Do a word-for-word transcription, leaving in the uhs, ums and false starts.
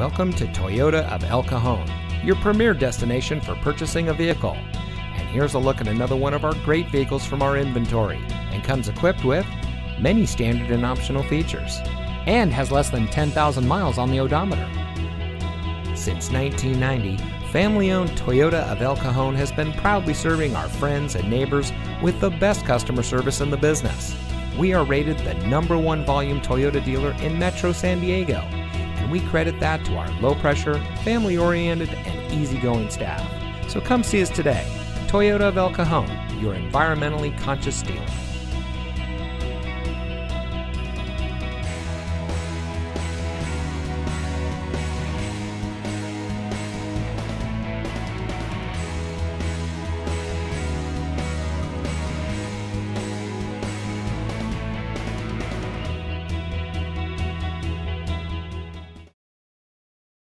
Welcome to Toyota of El Cajon, your premier destination for purchasing a vehicle. And here's a look at another one of our great vehicles from our inventory, and comes equipped with many standard and optional features, and has less than ten thousand miles on the odometer. Since nineteen ninety, family-owned Toyota of El Cajon has been proudly serving our friends and neighbors with the best customer service in the business. We are rated the number one volume Toyota dealer in Metro San Diego, and we credit that to our low-pressure, family-oriented, and easygoing staff. So come see us today. Toyota of El Cajon, your environmentally conscious dealer.